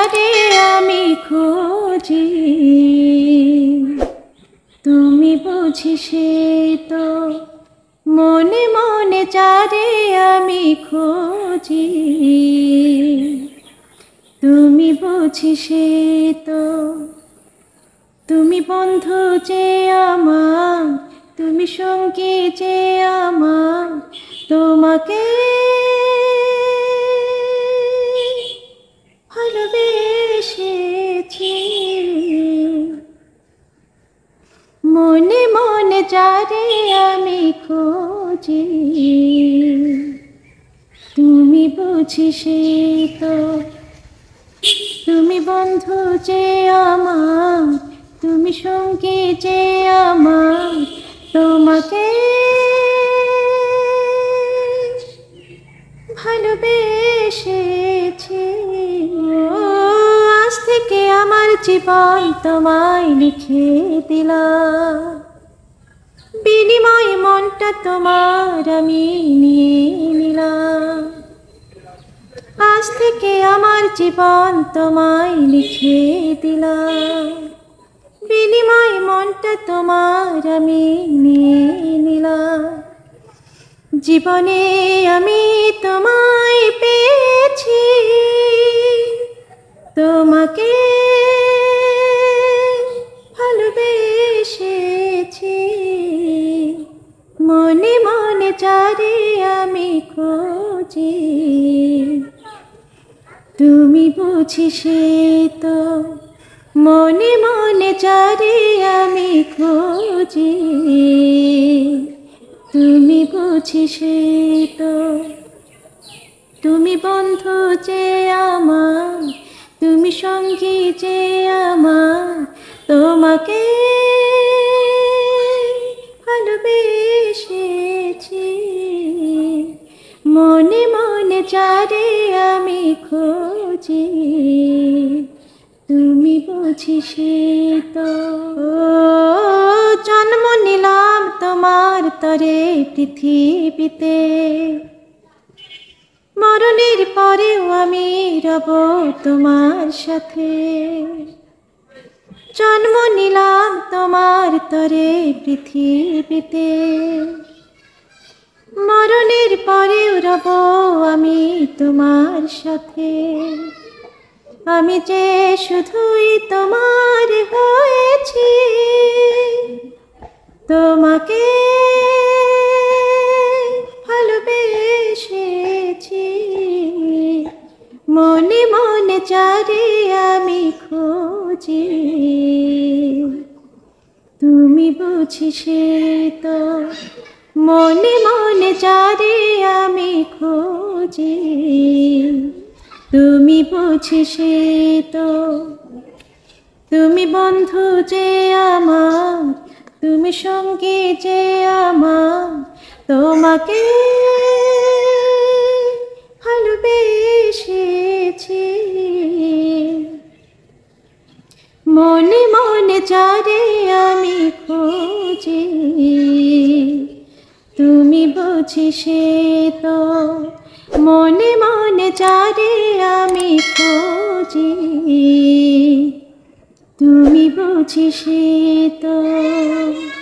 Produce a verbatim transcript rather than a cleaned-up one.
তারে আমি খুঁজি, তুমি বুঝি সে তো মনে মনে যারে আমি খুঁজি, তুমি বুঝি সে তো। তুমি বন্ধু যে আমার, তুমি সঙ্গী যে আমার, তোমাকে ভালোবেসেছি, মনে মনে যারে আমি খোঁজি, তুমি বুঝি সে তো। তুমি বন্ধু যে আমার, তুমি সঙ্গী যে আমার, তোমাকে ভালোবেসেছি। আজ থেকে আমার জীবন তোমায় লিখে দিলাম, বিনিময়ে মনটা তোমার আমি নিয়ে নিলাম। আজ থেকে আমার জীবন তোমায় লিখে দিলাম, বিনিময় মনটা তোমার আমি নিয়ে নিলাম। জীবনে আমি তোমায় পেয়েছি, তোমাকে ভালোবেসেছি, মনে মনে যারে আমি খুঁজি, তুমি বুঝি সে তো, মনে মনে যারে আমি খুঁজি, তুমি বুঝি সে তো। তুমি বন্ধু যে আমার, তুমি সঙ্গী যে আমার, তোমাকে ভালোবেসেছি, মনে মনে যারে আমি খুঁজি, তুমি বুঝি সে তো। জন্ম নিলাম তোমার তরে পৃথিবীতে, মরণের পরেও আমি রব তোমার সাথে। জন্ম নিলাম তোমার তরে পৃথিবীতে, মরণের পরেও রব আমি তোমার সাথে। আমি যে শুধুই তোমার হয়েছি, তোমাকে ভালোবেসেছি, মনে মনে যারে আমি খুঁজি, তুমি বুঝি সে তো, মনে মনে যারে আমি খুঁজি, তুমি বুঝি সে তো। তুমি বন্ধু যে আমার, তুমি সঙ্গী যে আমার, তোমাকে ভালোবেসেছি, মনে মনে যারে আমি খুঁজি, তুমি বুঝি সে তো, মনে মনে যারে আমি খুঁজি, তুমি বুঝি সে তো।